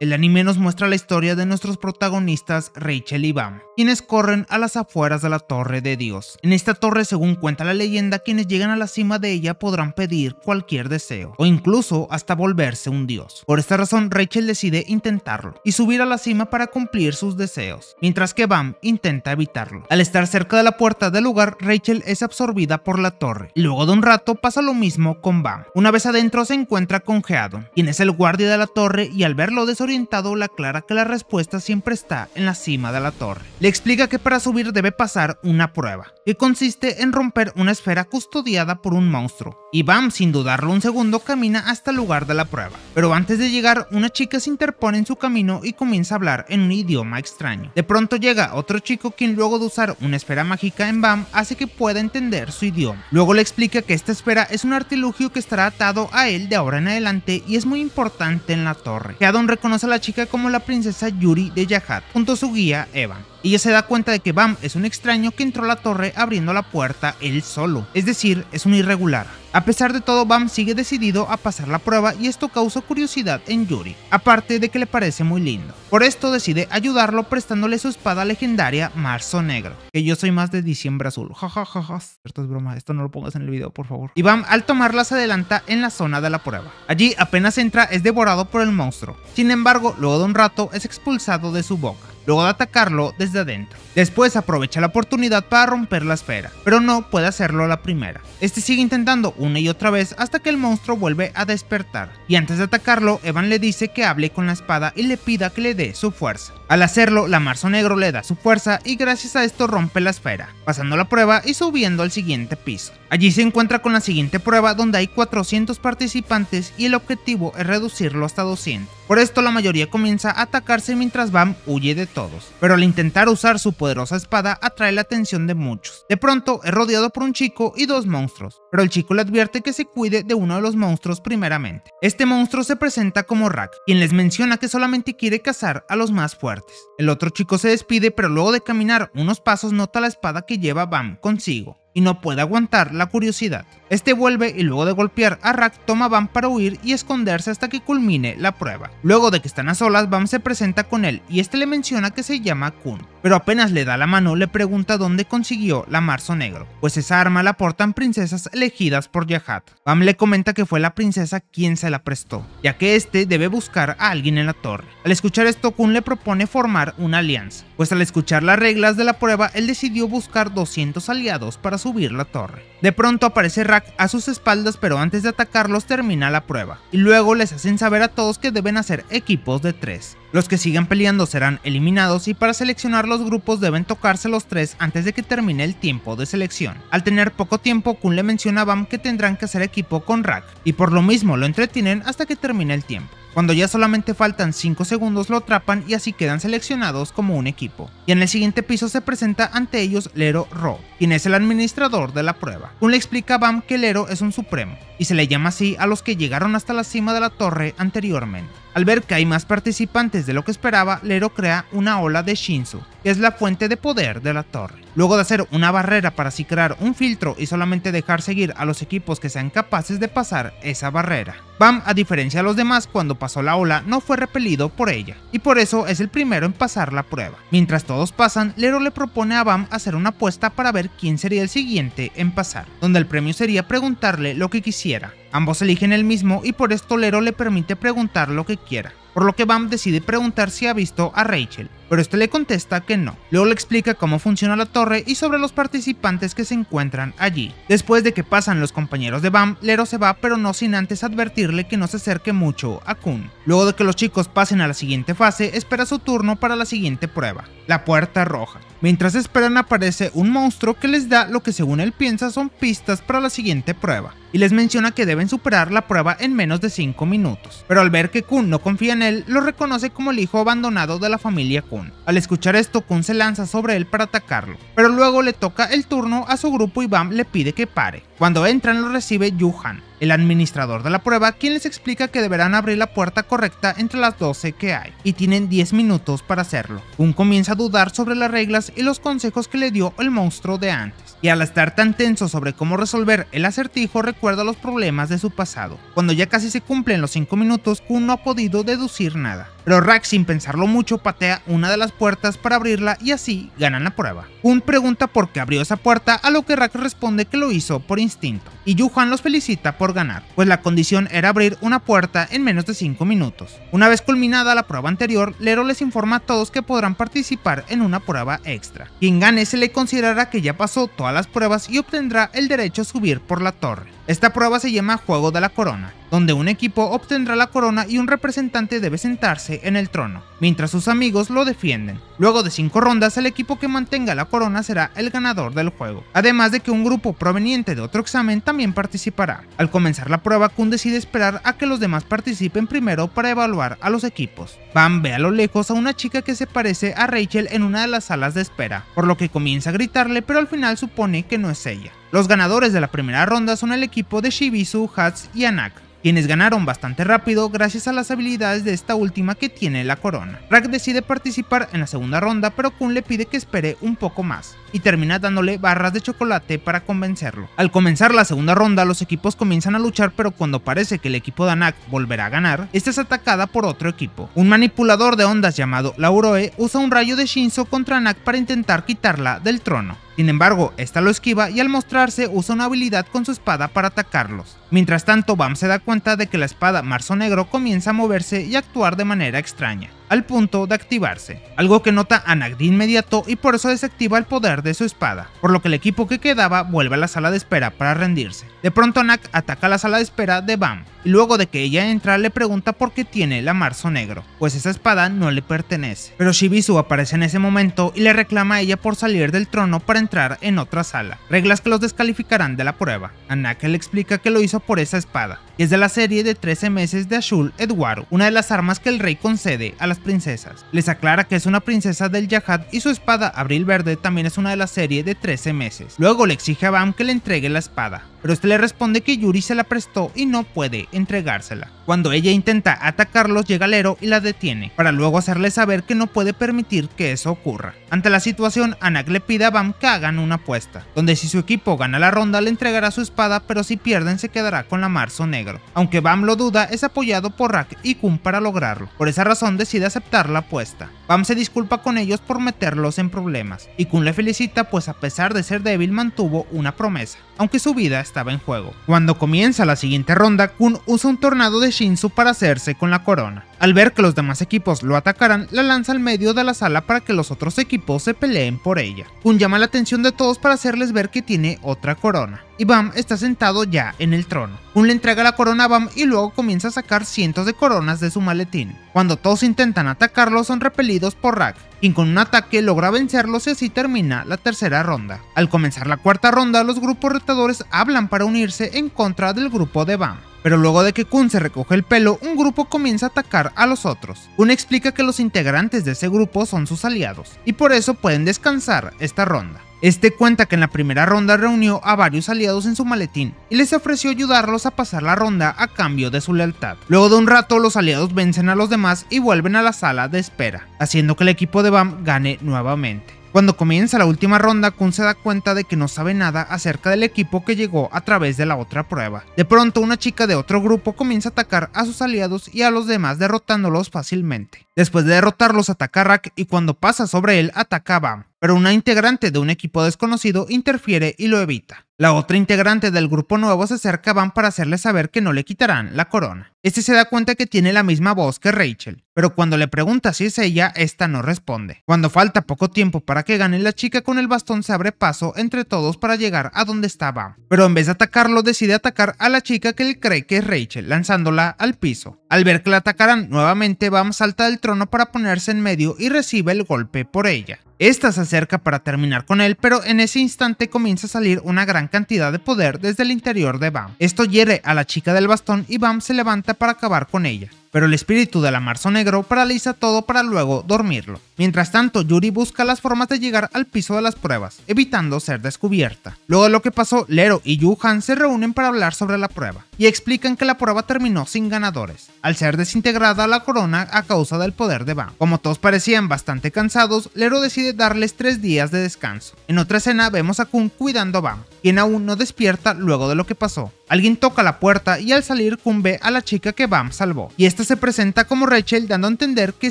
El anime nos muestra la historia de nuestros protagonistas Rachel y Bam, quienes corren a las afueras de la Torre de Dios. En esta torre, según cuenta la leyenda, quienes llegan a la cima de ella podrán pedir cualquier deseo, o incluso hasta volverse un dios. Por esta razón, Rachel decide intentarlo, y subir a la cima para cumplir sus deseos, mientras que Bam intenta evitarlo. Al estar cerca de la puerta del lugar, Rachel es absorbida por la torre, y luego de un rato pasa lo mismo con Bam. Una vez adentro se encuentra con Headon, quien es el guardia de la torre, y al verlo desorientado, le aclara que la respuesta siempre está en la cima de la torre. Le explica que para subir debe pasar una prueba, que consiste en romper una esfera custodiada por un monstruo. Y Bam, sin dudarlo un segundo, camina hasta el lugar de la prueba. Pero antes de llegar, una chica se interpone en su camino y comienza a hablar en un idioma extraño. De pronto llega otro chico quien, luego de usar una esfera mágica en Bam, hace que pueda entender su idioma. Luego le explica que esta esfera es un artilugio que estará atado a él de ahora en adelante y es muy importante en la torre. Headon reconoce a la chica como la princesa Yuri de Jahad, junto a su guía Evan. Ella se da cuenta de que Bam es un extraño que entró a la torre abriendo la puerta él solo, es decir, es un irregular. A pesar de todo, Bam sigue decidido a pasar la prueba y esto causa curiosidad en Yuri, aparte de que le parece muy lindo. Por esto decide ayudarlo prestándole su espada legendaria Marzo Negro, que yo soy más de diciembre azul, jajajaja, cierto es broma, esto no lo pongas en el video por favor. Y Bam, al tomarla, se adelanta en la zona de la prueba. Allí apenas entra es devorado por el monstruo, sin embargo luego de un rato es expulsado de su boca, luego de atacarlo desde adentro. Después aprovecha la oportunidad para romper la esfera, pero no puede hacerlo a la primera. Este sigue intentando una y otra vez hasta que el monstruo vuelve a despertar, y antes de atacarlo, Evan le dice que hable con la espada y le pida que le dé su fuerza. Al hacerlo, la Marzo Negro le da su fuerza y gracias a esto rompe la esfera, pasando la prueba y subiendo al siguiente piso. Allí se encuentra con la siguiente prueba donde hay 400 participantes y el objetivo es reducirlo hasta 200. Por esto la mayoría comienza a atacarse mientras Bam huye de todos, pero al intentar usar su poderosa espada atrae la atención de muchos. De pronto es rodeado por un chico y dos monstruos, pero el chico le advierte que se cuide de uno de los monstruos primeramente. Este monstruo se presenta como Rack, quien les menciona que solamente quiere cazar a los más fuertes. El otro chico se despide, pero luego de caminar unos pasos nota la espada que lleva Bam consigo y no puede aguantar la curiosidad. Este vuelve y luego de golpear a Rack toma a Bam para huir y esconderse hasta que culmine la prueba. Luego de que están a solas, Bam se presenta con él y este le menciona que se llama Kun, pero apenas le da la mano le pregunta dónde consiguió la Marzo Negro, pues esa arma la portan princesas elegidas por Yajat. Bam le comenta que fue la princesa quien se la prestó, ya que este debe buscar a alguien en la torre. Al escuchar esto, Kun le propone formar una alianza, pues al escuchar las reglas de la prueba él decidió buscar 200 aliados para subir la torre. De pronto aparece Rack a sus espaldas, pero antes de atacarlos termina la prueba y luego les hacen saber a todos que deben hacer equipos de 3. Los que sigan peleando serán eliminados y para seleccionar los grupos deben tocarse los 3 antes de que termine el tiempo de selección. Al tener poco tiempo, Kun le menciona a Bam que tendrán que hacer equipo con Rack y por lo mismo lo entretienen hasta que termine el tiempo. Cuando ya solamente faltan 5 segundos lo atrapan y así quedan seleccionados como un equipo. Y en el siguiente piso se presenta ante ellos Lero Ro, quien es el administrador de la prueba. Kun le explica a Bam que Lero es un supremo y se le llama así a los que llegaron hasta la cima de la torre anteriormente. Al ver que hay más participantes de lo que esperaba, Lero crea una ola de Shinsu, que es la fuente de poder de la torre. Luego de hacer una barrera para así crear un filtro y solamente dejar seguir a los equipos que sean capaces de pasar esa barrera. Bam, a diferencia de los demás, cuando pasó la ola no fue repelido por ella, y por eso es el primero en pasar la prueba. Mientras todos pasan, Lero le propone a Bam hacer una apuesta para ver quién sería el siguiente en pasar, donde el premio sería preguntarle lo que quisiera. Ambos eligen el mismo y por esto Lero le permite preguntar lo que quiera, por lo que Bam decide preguntar si ha visto a Rachel, pero este le contesta que no. Luego le explica cómo funciona la torre y sobre los participantes que se encuentran allí. Después de que pasan los compañeros de Bam, Lero se va, pero no sin antes advertirle que no se acerque mucho a Kun. Luego de que los chicos pasen a la siguiente fase, espera su turno para la siguiente prueba, la puerta roja. Mientras esperan aparece un monstruo que les da lo que según él piensa son pistas para la siguiente prueba, y les menciona que deben superar la prueba en menos de 5 minutos. Pero al ver que Kun no confía en él, lo reconoce como el hijo abandonado de la familia Kun. Al escuchar esto, Kun se lanza sobre él para atacarlo, pero luego le toca el turno a su grupo y Bam le pide que pare. Cuando entran lo recibe Yu Han, el administrador de la prueba, quien les explica que deberán abrir la puerta correcta entre las 12 que hay, y tienen 10 minutos para hacerlo. Kun comienza a dudar sobre las reglas y los consejos que le dio el monstruo de antes, y al estar tan tenso sobre cómo resolver el acertijo recuerda los problemas de su pasado. Cuando ya casi se cumplen los 5 minutos, Kun no ha podido deducir nada, pero Rack, sin pensarlo mucho, patea una de las puertas para abrirla y así ganan la prueba. Kun pregunta por qué abrió esa puerta, a lo que Rack responde que lo hizo por instinto, y Yu Han los felicita por ganar, pues la condición era abrir una puerta en menos de 5 minutos. Una vez culminada la prueba anterior, Lero les informa a todos que podrán participar en una prueba extra. Quien gane se le considerará que ya pasó todas las pruebas y obtendrá el derecho a subir por la torre. Esta prueba se llama Juego de la Corona, donde un equipo obtendrá la corona y un representante debe sentarse en el trono, mientras sus amigos lo defienden. Luego de 5 rondas, el equipo que mantenga la corona será el ganador del juego, además de que un grupo proveniente de otro examen también participará. Al comenzar la prueba, Kun decide esperar a que los demás participen primero para evaluar a los equipos. Bam ve a lo lejos a una chica que se parece a Rachel en una de las salas de espera, por lo que comienza a gritarle, pero al final supone que no es ella. Los ganadores de la primera ronda son el equipo de Shibisu, Hats y Anak, quienes ganaron bastante rápido gracias a las habilidades de esta última que tiene la corona. Rack decide participar en la segunda ronda, pero Kun le pide que espere un poco más y termina dándole barras de chocolate para convencerlo. Al comenzar la segunda ronda, los equipos comienzan a luchar, pero cuando parece que el equipo de Anak volverá a ganar, esta es atacada por otro equipo. Un manipulador de ondas llamado Lauroe usa un rayo de Shinsu contra Anak para intentar quitarla del trono. Sin embargo, esta lo esquiva y al mostrarse usa una habilidad con su espada para atacarlos. Mientras tanto, Bam se da cuenta de que la espada Marzo Negro comienza a moverse y a actuar de manera extraña, al punto de activarse, algo que nota Anak de inmediato y por eso desactiva el poder de su espada, por lo que el equipo que quedaba vuelve a la sala de espera para rendirse. De pronto Anak ataca la sala de espera de Bam, y luego de que ella entra le pregunta por qué tiene la Marzo Negro, pues esa espada no le pertenece. Pero Shibisu aparece en ese momento y le reclama a ella por salir del trono para entrar en otra sala, reglas que los descalificarán de la prueba. Anak le explica que lo hizo por esa espada, y es de la serie de 13 meses de Ashul Eduardo, una de las armas que el rey concede a las princesas. Les aclara que es una princesa del Yajat y su espada Abril Verde también es una de la serie de 13 meses. Luego le exige a Bam que le entregue la espada, pero este le responde que Yuri se la prestó y no puede entregársela. Cuando ella intenta atacarlos, llega Lero y la detiene, para luego hacerle saber que no puede permitir que eso ocurra. Ante la situación, Anak le pide a Bam que hagan una apuesta, donde si su equipo gana la ronda le entregará su espada, pero si pierden se quedará con la Marzo Negro. Aunque Bam lo duda, es apoyado por Rack y Kun para lograrlo, por esa razón decide aceptar la apuesta. Bam se disculpa con ellos por meterlos en problemas, y Kun le felicita pues a pesar de ser débil mantuvo una promesa, aunque su vida estaba en juego. Cuando comienza la siguiente ronda, Kun usa un tornado de Shinsu para hacerse con la corona. Al ver que los demás equipos lo atacarán, la lanza al medio de la sala para que los otros equipos se peleen por ella. Kun llama la atención de todos para hacerles ver que tiene otra corona, y Bam está sentado ya en el trono. Kun le entrega la corona a Bam y luego comienza a sacar cientos de coronas de su maletín. Cuando todos intentan atacarlo, son repelidos por Rack, quien con un ataque logra vencerlos y así termina la tercera ronda. Al comenzar la cuarta ronda, los grupos retadores hablan para unirse en contra del grupo de Bam, pero luego de que Kun se recoge el pelo, un grupo comienza a atacar a los otros. Kun explica que los integrantes de ese grupo son sus aliados, y por eso pueden descansar esta ronda. Este cuenta que en la primera ronda reunió a varios aliados en su maletín y les ofreció ayudarlos a pasar la ronda a cambio de su lealtad. Luego de un rato, los aliados vencen a los demás y vuelven a la sala de espera, haciendo que el equipo de Bam gane nuevamente. Cuando comienza la última ronda, Kun se da cuenta de que no sabe nada acerca del equipo que llegó a través de la otra prueba. De pronto, una chica de otro grupo comienza a atacar a sus aliados y a los demás, derrotándolos fácilmente. Después de derrotarlos, ataca a Rack y cuando pasa sobre él, ataca a Bam, pero una integrante de un equipo desconocido interfiere y lo evita. La otra integrante del grupo nuevo se acerca a Bam para hacerle saber que no le quitarán la corona. Este se da cuenta que tiene la misma voz que Rachel, pero cuando le pregunta si es ella, esta no responde. Cuando falta poco tiempo para que gane, la chica con el bastón se abre paso entre todos para llegar a donde está Bam, pero en vez de atacarlo, decide atacar a la chica que él cree que es Rachel, lanzándola al piso. Al ver que la atacarán nuevamente, Bam salta del trono para ponerse en medio y recibe el golpe por ella. Esta se acerca para terminar con él, pero en ese instante comienza a salir una gran cantidad de poder desde el interior de Bam. Esto hiere a la chica del bastón y Bam se levanta para acabar con ella, pero el espíritu de la Marzo Negro paraliza todo para luego dormirlo. Mientras tanto, Yuri busca las formas de llegar al piso de las pruebas, evitando ser descubierta. Luego de lo que pasó, Lero y Yu Han se reúnen para hablar sobre la prueba, y explican que la prueba terminó sin ganadores, al ser desintegrada la corona a causa del poder de Bam. Como todos parecían bastante cansados, Lero decide darles 3 días de descanso. En otra escena vemos a Kun cuidando a Bam, quien aún no despierta luego de lo que pasó. Alguien toca la puerta y al salir Kun ve a la chica que Bam salvó, y esta se presenta como Rachel, dando a entender que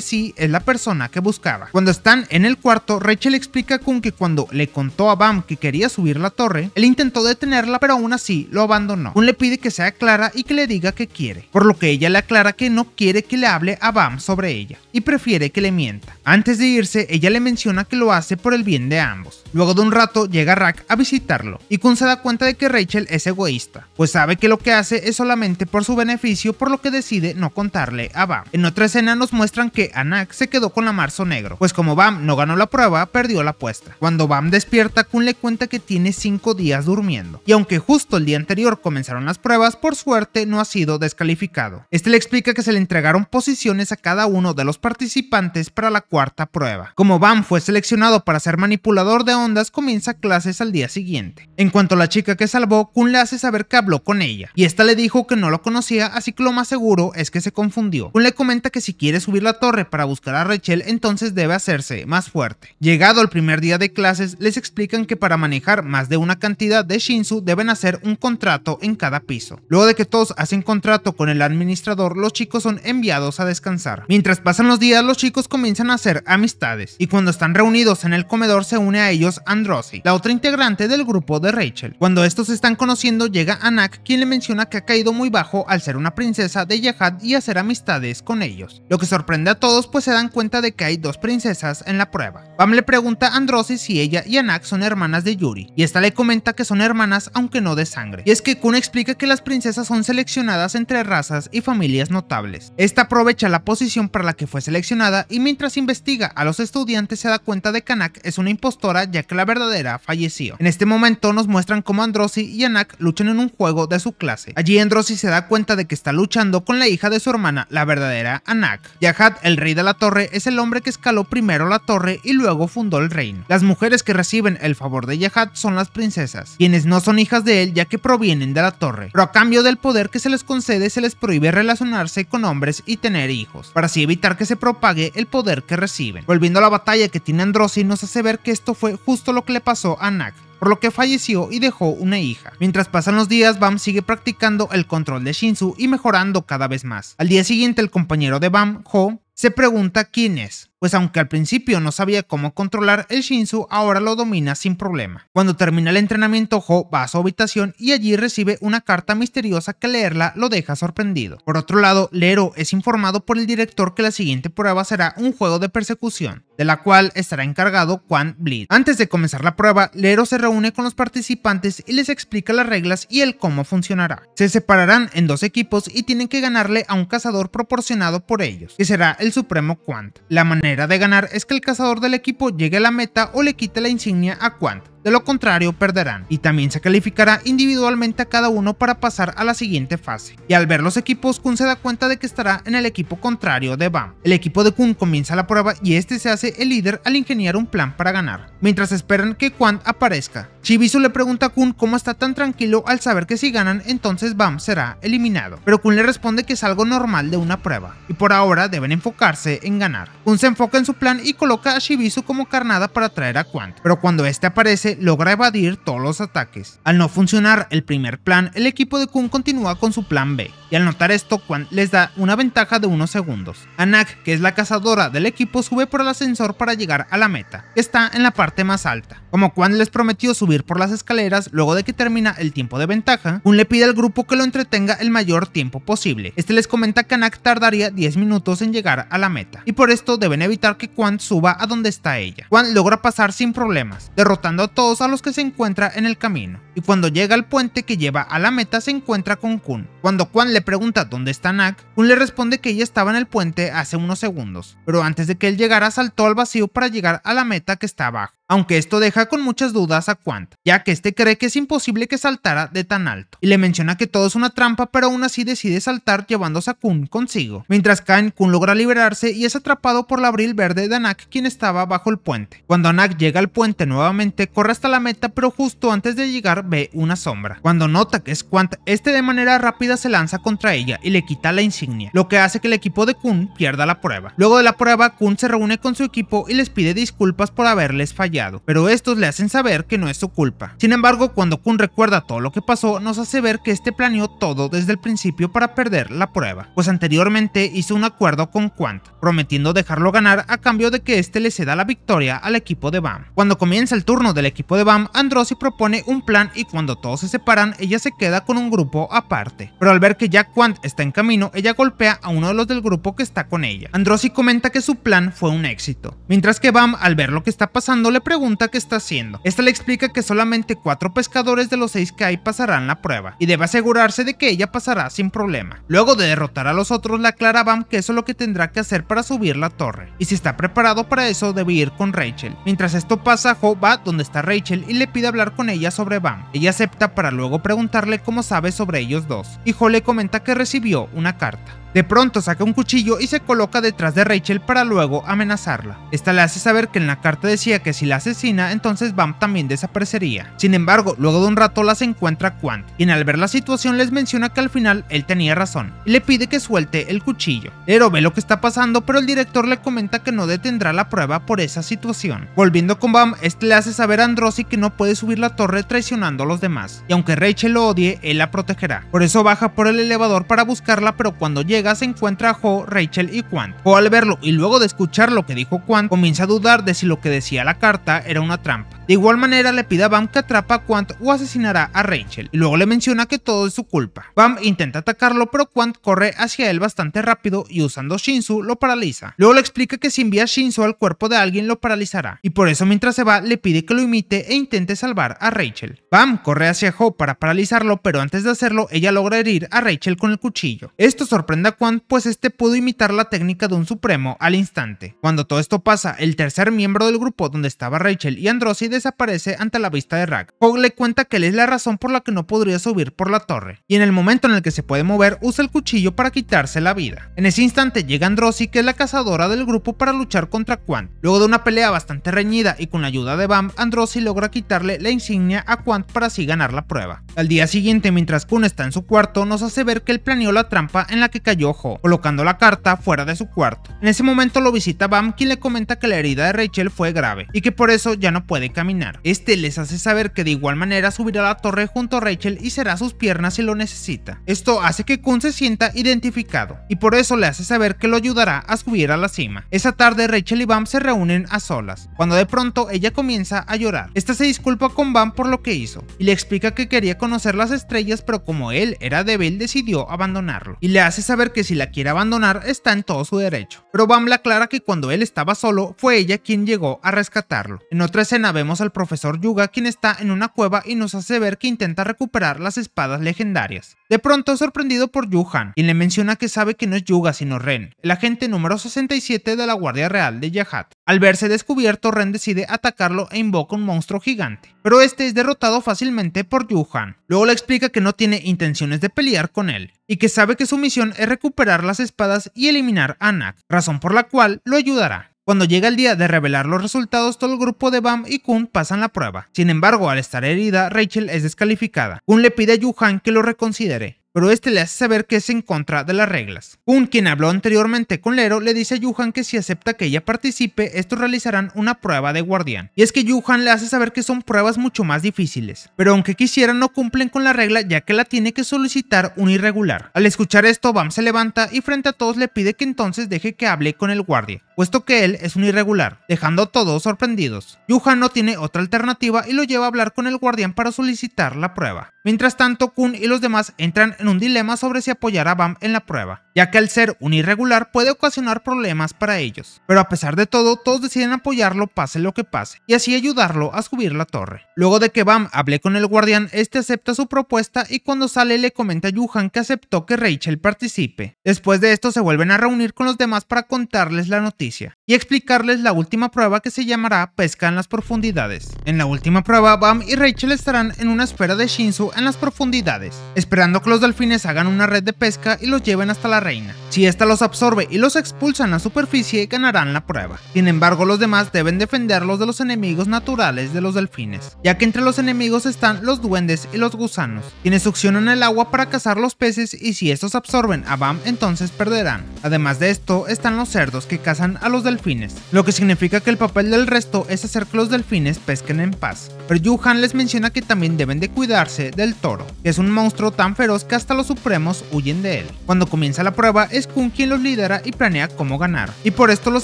sí es la persona que buscaba. Cuando están en el cuarto, Rachel explica a Kun que cuando le contó a Bam que quería subir la torre, él intentó detenerla pero aún así lo abandonó. Kun le pide que sea clara y que le diga que quiere, por lo que ella le aclara que no quiere que le hable a Bam sobre ella, y prefiere que le mienta. Antes de irse, ella le menciona que lo hace por el bien de ambos. Luego de un rato llega Rack a visitarlo, y Kun se da cuenta de que Rachel es egoísta, pues sabe que lo que hace es solamente por su beneficio, por lo que decide no contarle a Bam. En otra escena nos muestran que Anak se quedó con la Marzo Negro, pues como Bam no ganó la prueba, perdió la apuesta. Cuando Bam despierta, Kun le cuenta que tiene 5 días durmiendo, y aunque justo el día anterior comenzaron las pruebas, por suerte no ha sido descalificado. Este le explica que se le entregaron posiciones a cada uno de los participantes para la cuarta prueba. Como Bam fue seleccionado para ser manipulador de ondas, comienza clases al día siguiente. En cuanto a la chica que salvó, Kun le hace saber que habló con ella, y esta le dijo que no lo conocía, así que lo más seguro es que se confundió. Kun le comenta que si quiere subir la torre para buscar a Rachel, entonces debe hacerse más fuerte. Llegado el primer día de clases, les explican que para manejar más de una cantidad de Shinsu deben hacer un contrato en cada piso. Luego de que todos hacen contrato con el administrador, los chicos son enviados a descansar. Mientras pasan los días, los chicos comienzan a hacer amistades, y cuando están reunidos en el comedor se une a ellos Androssi, la otra integrante del grupo de Rachel. Cuando estos se están conociendo, llega Anak, quien le menciona que ha caído muy bajo al ser una princesa de Jahad y hacer amistades con ellos, lo que sorprende a todos, pues se dan cuenta de que hay 2 princesas en la prueba. Bam le pregunta a Androssi si ella y Anak son hermanas de Yuri, y esta le comenta que son hermanas aunque no de sangre, y es que Kun explica que las princesas son seleccionadas entre razas y familias notables. Esta aprovecha la posición para la que fue seleccionada, y mientras investiga a los estudiantes se da cuenta de que Anak es una impostora, ya que la verdadera falleció. En este momento nos muestran cómo Androssi y Anak luchan en un juego de su clase. Allí Androssi se da cuenta de que está luchando con la hija de su hermana, la verdadera Anak. Jahad, el rey de la torre, es el hombre que escaló primero la torre y luego fundó el reino. Las mujeres que reciben el favor de Jahad son las princesas, quienes no son hijas de él ya que provienen de la torre, pero a cambio del poder que se les concede se les prohíbe relacionarse con hombres y tener hijos, para así evitar que se propague el poder que reciben. Volviendo a la batalla que tiene Androssi, nos hace ver que esto fue justo lo que le pasó a Anak, por lo que falleció y dejó una hija. Mientras pasan los días, Bam sigue practicando el control de Shinsu y mejorando cada vez más. Al día siguiente, el compañero de Bam, Ho, se pregunta quién es, pues aunque al principio no sabía cómo controlar el Shinsu, ahora lo domina sin problema. Cuando termina el entrenamiento, Ho va a su habitación y allí recibe una carta misteriosa que leerla lo deja sorprendido. Por otro lado, Lero es informado por el director que la siguiente prueba será un juego de persecución, de la cual estará encargado Quant. Antes de comenzar la prueba, Lero se reúne con los participantes y les explica las reglas y el cómo funcionará. Se separarán en 2 equipos y tienen que ganarle a un cazador proporcionado por ellos, que será el supremo Quant. La manera de ganar es que el cazador del equipo llegue a la meta o le quite la insignia a Quant, de lo contrario perderán, y también se calificará individualmente a cada uno para pasar a la siguiente fase. Y al ver los equipos, Kun se da cuenta de que estará en el equipo contrario de Bam. El equipo de Kun comienza la prueba y este se hace el líder al ingeniar un plan para ganar, mientras esperan que Quant aparezca. Shibisu le pregunta a Kun cómo está tan tranquilo al saber que si ganan entonces Bam será eliminado, pero Kun le responde que es algo normal de una prueba y por ahora deben enfocarse en ganar. Kun se enfoca en su plan y coloca a Shibisu como carnada para atraer a Quant, pero cuando este aparece logra evadir todos los ataques. Al no funcionar el primer plan, el equipo de Kun continúa con su plan B, y al notar esto, Quant les da una ventaja de unos segundos. Anak, que es la cazadora del equipo, sube por el ascensor para llegar a la meta, que está en la parte más alta. Como Quant les prometió subir por las escaleras luego de que termina el tiempo de ventaja, Kun le pide al grupo que lo entretenga el mayor tiempo posible. Este les comenta que Anak tardaría 10 minutos en llegar a la meta, y por esto deben evitar que Quant suba a donde está ella. Quant logra pasar sin problemas, derrotando a todos a los que se encuentra en el camino, y cuando llega al puente que lleva a la meta se encuentra con Kun. Cuando Quan le pregunta dónde está Anak, Kun le responde que ella estaba en el puente hace unos segundos, pero antes de que él llegara saltó al vacío para llegar a la meta que está abajo. Aunque esto deja con muchas dudas a Quant, ya que este cree que es imposible que saltara de tan alto, y le menciona que todo es una trampa, pero aún así decide saltar llevándose a Kun consigo. Mientras caen, Kun logra liberarse y es atrapado por la Abril Verde de Anak, quien estaba bajo el puente. Cuando Anak llega al puente nuevamente, corre hasta la meta, pero justo antes de llegar ve una sombra. Cuando nota que es Quant, este de manera rápida se lanza contra ella y le quita la insignia, lo que hace que el equipo de Kun pierda la prueba. Luego de la prueba, Kun se reúne con su equipo y les pide disculpas por haberles fallado, pero estos le hacen saber que no es su culpa. Sin embargo, cuando Kun recuerda todo lo que pasó, nos hace ver que este planeó todo desde el principio para perder la prueba, pues anteriormente hizo un acuerdo con Quant, prometiendo dejarlo ganar a cambio de que este le ceda la victoria al equipo de Bam. Cuando comienza el turno del equipo de Bam, Androssi propone un plan y cuando todos se separan, ella se queda con un grupo aparte, pero al ver que ya Quant está en camino, ella golpea a uno de los del grupo que está con ella. Androssi comenta que su plan fue un éxito, mientras que Bam, al ver lo que está pasando, le pregunta qué está haciendo. Esta le explica que solamente 4 pescadores de los 6 que hay pasarán la prueba y debe asegurarse de que ella pasará sin problema. Luego de derrotar a los otros, le aclara a Bam que eso es lo que tendrá que hacer para subir la torre y si está preparado para eso debe ir con Rachel. Mientras esto pasa, Ho va donde está Rachel y le pide hablar con ella sobre Bam. Ella acepta para luego preguntarle cómo sabe sobre ellos dos y Ho le comenta que recibió una carta. De pronto saca un cuchillo y se coloca detrás de Rachel para luego amenazarla. Esta le hace saber que en la carta decía que si la asesina, entonces Bam también desaparecería. Sin embargo, luego de un rato las encuentra Quant, quien al ver la situación les menciona que al final él tenía razón y le pide que suelte el cuchillo. Lero ve lo que está pasando, pero el director le comenta que no detendrá la prueba por esa situación. Volviendo con Bam, este le hace saber a Androssi que no puede subir la torre traicionando a los demás, y aunque Rachel lo odie, él la protegerá. Por eso baja por el elevador para buscarla, pero cuando llega se encuentra a Ho, Rachel y Quant. Ho, al verlo y luego de escuchar lo que dijo Quant, comienza a dudar de si lo que decía la carta era una trampa. De igual manera le pide a Bam que atrapa a Quant o asesinará a Rachel, y luego le menciona que todo es su culpa. Bam intenta atacarlo, pero Quant corre hacia él bastante rápido y usando Shinsu lo paraliza. Luego le explica que si envía Shinsu al cuerpo de alguien lo paralizará, y por eso mientras se va le pide que lo imite e intente salvar a Rachel. Bam corre hacia Ho para paralizarlo, pero antes de hacerlo ella logra herir a Rachel con el cuchillo. Esto sorprende a Quant, pues este pudo imitar la técnica de un supremo al instante. Cuando todo esto pasa, el tercer miembro del grupo donde estaba Rachel y Androssi desaparece ante la vista de Rack. Ho le cuenta que él es la razón por la que no podría subir por la torre, y en el momento en el que se puede mover usa el cuchillo para quitarse la vida. En ese instante llega Androssi, que es la cazadora del grupo, para luchar contra Quant. Luego de una pelea bastante reñida y con la ayuda de Bam, Androssi logra quitarle la insignia a Quant para así ganar la prueba. Al día siguiente, mientras Kun está en su cuarto, nos hace ver que él planeó la trampa en la que cayó Ho, colocando la carta fuera de su cuarto. En ese momento lo visita Bam, quien le comenta que la herida de Rachel fue grave y que por eso ya no puede caer. Este les hace saber que de igual manera subirá a la torre junto a Rachel y será sus piernas si lo necesita. Esto hace que Kun se sienta identificado y por eso le hace saber que lo ayudará a subir a la cima. Esa tarde Rachel y Bam se reúnen a solas, cuando de pronto ella comienza a llorar. Esta se disculpa con Bam por lo que hizo y le explica que quería conocer las estrellas, pero como él era débil decidió abandonarlo, y le hace saber que si la quiere abandonar está en todo su derecho. Pero Bam le aclara que cuando él estaba solo fue ella quien llegó a rescatarlo. En otra escena vemos al profesor Yuga, quien está en una cueva y nos hace ver que intenta recuperar las espadas legendarias. De pronto es sorprendido por Yu Han, quien le menciona que sabe que no es Yuga sino Ren, el agente número 67 de la Guardia Real de Yajat. Al verse descubierto, Ren decide atacarlo e invoca un monstruo gigante, pero este es derrotado fácilmente por Yu Han. Luego le explica que no tiene intenciones de pelear con él y que sabe que su misión es recuperar las espadas y eliminar a Anak, razón por la cual lo ayudará. Cuando llega el día de revelar los resultados, todo el grupo de Bam y Kun pasan la prueba. Sin embargo, al estar herida, Rachel es descalificada. Kun le pide a Yu Han que lo reconsidere, pero este le hace saber que es en contra de las reglas. Kun, quien habló anteriormente con Lero, le dice a Yu Han que si acepta que ella participe, estos realizarán una prueba de guardián. Y es que Yu Han le hace saber que son pruebas mucho más difíciles, pero aunque quisieran no cumplen con la regla, ya que la tiene que solicitar un irregular. Al escuchar esto, Bam se levanta y frente a todos le pide que entonces deje que hable con el guardia. puesto que él es un irregular, dejando a todos sorprendidos. Yu Han no tiene otra alternativa y lo lleva a hablar con el guardián para solicitar la prueba. Mientras tanto, Kun y los demás entran en un dilema sobre si apoyar a Bam en la prueba, ya que al ser un irregular puede ocasionar problemas para ellos. Pero a pesar de todo, todos deciden apoyarlo pase lo que pase, y así ayudarlo a subir la torre. Luego de que Bam hable con el guardián, este acepta su propuesta y cuando sale le comenta a Yu Han que aceptó que Rachel participe. Después de esto se vuelven a reunir con los demás para contarles la noticia y explicarles la última prueba que se llamará Pesca en las Profundidades. En la última prueba, Bam y Rachel estarán en una esfera de Shinsu en las profundidades, esperando que los delfines hagan una red de pesca y los lleven hasta la reina. Si esta los absorbe y los expulsan a la superficie, ganarán la prueba. Sin embargo, los demás deben defenderlos de los enemigos naturales de los delfines, ya que entre los enemigos están los duendes y los gusanos, quienes succionan el agua para cazar los peces, y si estos absorben a Bam, entonces perderán. Además de esto, están los cerdos que cazan a los delfines, lo que significa que el papel del resto es hacer que los delfines pesquen en paz. Pero Yu Han les menciona que también deben de cuidarse del toro, que es un monstruo tan feroz que hasta los supremos huyen de él. Cuando comienza la prueba, es Kun quien los lidera y planea cómo ganar, y por esto los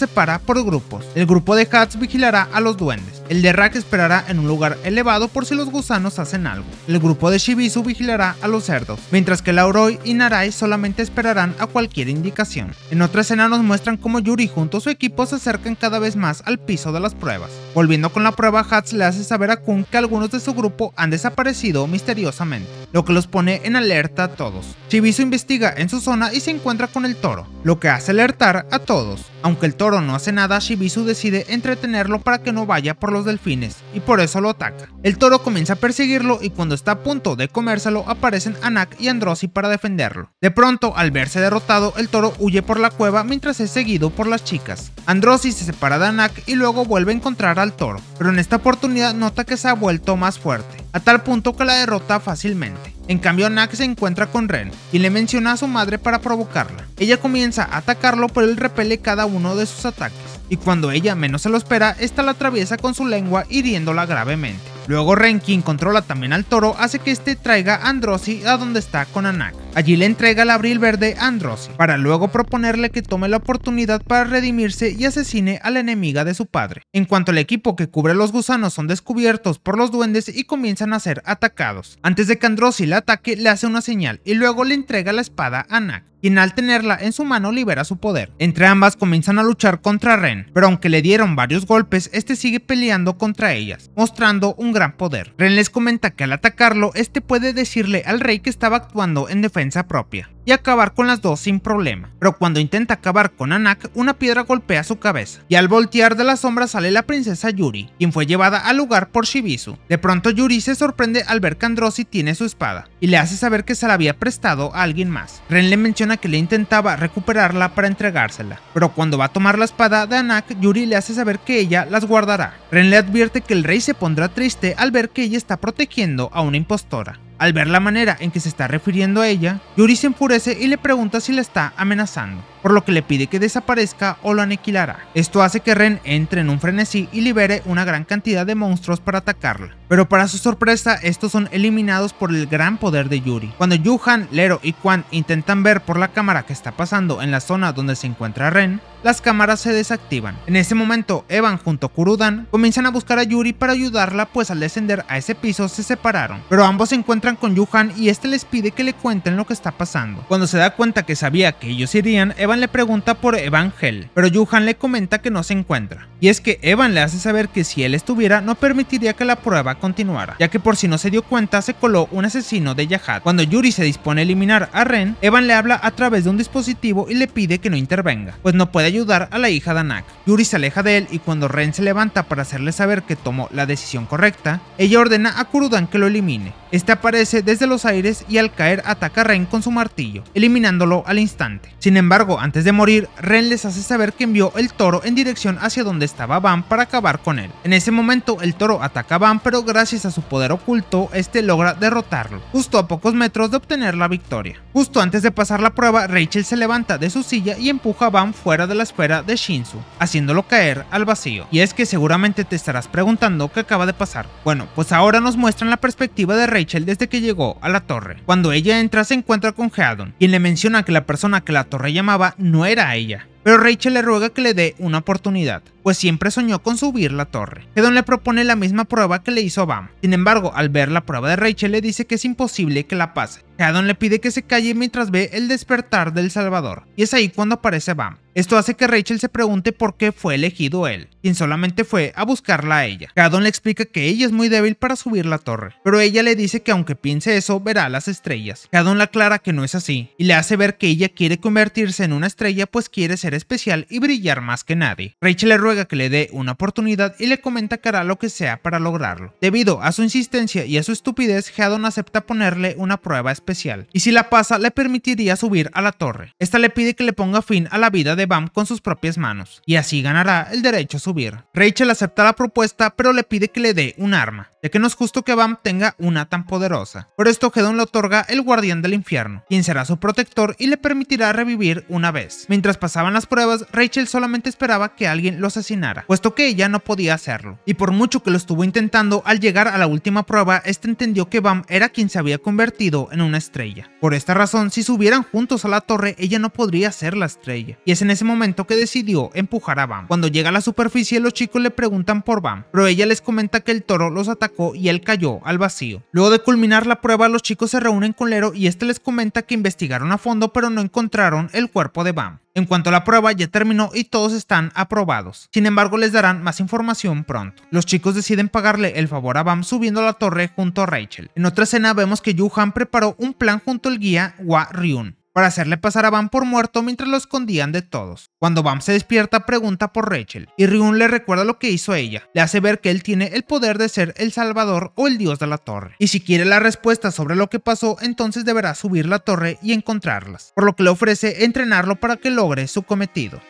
separa por grupos. El grupo de Hats vigilará a los duendes, el de Rack esperará en un lugar elevado por si los gusanos hacen algo, el grupo de Shibisu vigilará a los cerdos, mientras que Lauroe y Narai solamente esperarán a cualquier indicación. En otra escena nos muestran cómo Yuri junto a su equipo se acercan cada vez más al piso de las pruebas. Volviendo con la prueba, Hats le hace saber a Kun que algunos de su grupo han desaparecido misteriosamente, lo que los pone en alerta a todos. Shibisu investiga en su zona y se encuentra con el toro, lo que hace alertar a todos. Aunque el toro no hace nada, Shibisu decide entretenerlo para que no vaya por los delfines, y por eso lo ataca. El toro comienza a perseguirlo y cuando está a punto de comérselo, aparecen Anak y Androssi para defenderlo. De pronto, al verse derrotado, el toro huye por la cueva mientras es seguido por las chicas. Androssi se separa de Anak y luego vuelve a encontrar al toro, pero en esta oportunidad nota que se ha vuelto más fuerte, a tal punto que la derrota fácilmente. En cambio, Anak se encuentra con Ren, quien le menciona a su madre para provocarla. Ella comienza a atacarlo, pero él repele cada uno de sus ataques, y cuando ella menos se lo espera, esta la atraviesa con su lengua, hiriéndola gravemente. Luego Ren, quien controla también al toro, hace que este traiga a Androssi a donde está con Anak. Allí le entrega el Abril Verde a Androssi, para luego proponerle que tome la oportunidad para redimirse y asesine a la enemiga de su padre. En cuanto al equipo que cubre a los gusanos son descubiertos por los duendes y comienzan a ser atacados. Antes de que Androssi la ataque, le hace una señal y luego le entrega la espada a Anak, quien al tenerla en su mano libera su poder. Entre ambas comienzan a luchar contra Ren, pero aunque le dieron varios golpes, este sigue peleando contra ellas, mostrando un gran poder. Ren les comenta que al atacarlo, este puede decirle al rey que estaba actuando en defensa propia y acabar con las dos sin problema. Pero cuando intenta acabar con Anak, una piedra golpea su cabeza, y al voltear de la sombra sale la princesa Yuri, quien fue llevada al lugar por Shibisu. De pronto Yuri se sorprende al ver que Androssi tiene su espada, y le hace saber que se la había prestado a alguien más. Ren le menciona que le intentaba recuperarla para entregársela, pero cuando va a tomar la espada de Anak, Yuri le hace saber que ella las guardará. Ren le advierte que el rey se pondrá triste al ver que ella está protegiendo a una impostora. Al ver la manera en que se está refiriendo a ella, Yuri se enfurece y le pregunta si la está amenazando, por lo que le pide que desaparezca o lo aniquilará. Esto hace que Ren entre en un frenesí y libere una gran cantidad de monstruos para atacarla, pero para su sorpresa estos son eliminados por el gran poder de Yuri. Cuando Yu Han, Lero y Quant intentan ver por la cámara que está pasando en la zona donde se encuentra Ren, las cámaras se desactivan. En ese momento, Evan junto a Kurudan comienzan a buscar a Yuri para ayudarla, pues al descender a ese piso se separaron, pero ambos se encuentran con Yu Han y este les pide que le cuenten lo que está pasando. Cuando se da cuenta que sabía que ellos irían, Evan le pregunta por Evangel, pero Yu Han le comenta que no se encuentra, y es que Evan le hace saber que si él estuviera no permitiría que la prueba continuara, ya que por si no se dio cuenta se coló un asesino de Yajat. Cuando Yuri se dispone a eliminar a Ren, Evan le habla a través de un dispositivo y le pide que no intervenga, pues no puede ayudar a la hija de Anak. Yuri se aleja de él y cuando Ren se levanta para hacerle saber que tomó la decisión correcta, ella ordena a Kurudan que lo elimine. Este aparece desde los aires y al caer ataca a Ren con su martillo, eliminándolo al instante. Sin embargo, antes de morir, Ren les hace saber que envió el toro en dirección hacia donde estaba Bam para acabar con él. En ese momento el toro ataca a Bam, pero gracias a su poder oculto, este logra derrotarlo, justo a pocos metros de obtener la victoria. Justo antes de pasar la prueba, Rachel se levanta de su silla y empuja a Bam fuera de la esfera de Shinsu, haciéndolo caer al vacío. Y es que seguramente te estarás preguntando qué acaba de pasar. Bueno, pues ahora nos muestran la perspectiva de Rachel desde que llegó a la torre. Cuando ella entra se encuentra con Headon, quien le menciona que la persona que la torre llamaba no era ella, pero Rachel le ruega que le dé una oportunidad, pues siempre soñó con subir la torre. Headon le propone la misma prueba que le hizo a Bam, sin embargo al ver la prueba de Rachel le dice que es imposible que la pase. Headon le pide que se calle mientras ve el despertar del Salvador, y es ahí cuando aparece Bam. Esto hace que Rachel se pregunte por qué fue elegido él, quien solamente fue a buscarla a ella. Headon le explica que ella es muy débil para subir la torre, pero ella le dice que aunque piense eso, verá las estrellas. Headon le aclara que no es así, y le hace ver que ella quiere convertirse en una estrella pues quiere ser especial y brillar más que nadie. Rachel le ruega que le dé una oportunidad y le comenta que hará lo que sea para lograrlo. Debido a su insistencia y a su estupidez, Headon acepta ponerle una prueba especial, y si la pasa le permitiría subir a la torre. Esta le pide que le ponga fin a la vida de Bam con sus propias manos, y así ganará el derecho a subir. Rachel acepta la propuesta, pero le pide que le dé un arma, ya que no es justo que Bam tenga una tan poderosa. Por esto Headon le otorga el Guardián del Infierno, quien será su protector y le permitirá revivir una vez. Mientras pasaban las pruebas, Rachel solamente esperaba que alguien lo asesinara, puesto que ella no podía hacerlo, y por mucho que lo estuvo intentando, al llegar a la última prueba, este entendió que Bam era quien se había convertido en una estrella. Por esta razón, si subieran juntos a la torre, ella no podría ser la estrella, y es en ese momento que decidió empujar a Bam. Cuando llega a la superficie, los chicos le preguntan por Bam, pero ella les comenta que el toro los atacó y él cayó al vacío. Luego de culminar la prueba, los chicos se reúnen con Lero y este les comenta que investigaron a fondo pero no encontraron el cuerpo de Bam. En cuanto a la prueba, ya terminó y todos están aprobados. Sin embargo, les darán más información pronto. Los chicos deciden pagarle el favor a Bam subiendo a la torre junto a Rachel. En otra escena vemos que Yu Han preparó un plan junto al guía Hwa Ryun para hacerle pasar a Bam por muerto mientras lo escondían de todos. Cuando Bam se despierta, pregunta por Rachel, y Ryun le recuerda lo que hizo ella, le hace ver que él tiene el poder de ser el salvador o el dios de la torre, y si quiere la respuesta sobre lo que pasó, entonces deberá subir la torre y encontrarlas, por lo que le ofrece entrenarlo para que logre su cometido.